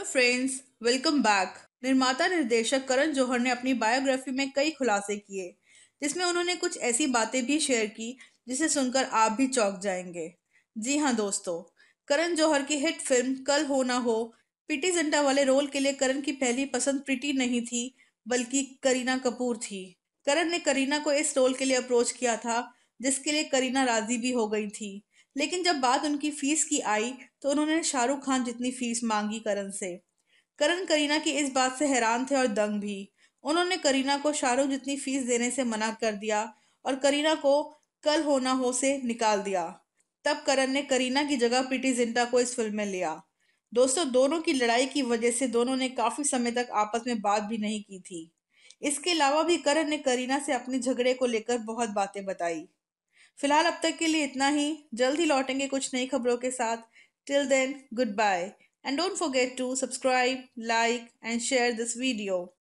Hello friends, welcome back. निर्माता निर्देशक करण जौहर ने अपनी बायोग्राफी में कई खुलासे किए जिसमें उन्होंने कुछ ऐसी बातें भी शेयर की जिसे सुनकर आप भी चौंक जाएंगे। जी हाँ दोस्तों, करण जौहर की हिट फिल्म कल हो ना हो पीटी जिंटा वाले रोल के लिए करण की पहली पसंद प्रीटी नहीं थी बल्कि करीना कपूर थी। करण ने करीना को इस रोल के लिए अप्रोच किया था जिसके लिए करीना राजी भी हो गई थी, लेकिन जब बात उनकी फीस की आई तो उन्होंने शाहरुख खान जितनी फीस मांगी करण से। करण करीना की इस बात से हैरान थे और दंग भी। उन्होंने करीना को शाहरुख जितनी फीस देने से मना कर दिया और करीना को कल हो ना हो से निकाल दिया। तब करण ने करीना की जगह पीटी जिंटा को इस फिल्म में लिया। दोस्तों, दोनों की लड़ाई की वजह से दोनों ने काफी समय तक आपस में बात भी नहीं की थी। इसके अलावा भी करण ने करीना से अपने झगड़े को लेकर बहुत बातें बताई। फिलहाल अब तक के लिए इतना ही। जल्द ही लौटेंगे कुछ नई खबरों के साथ। Till then, good bye and don't forget to subscribe, like and share this video.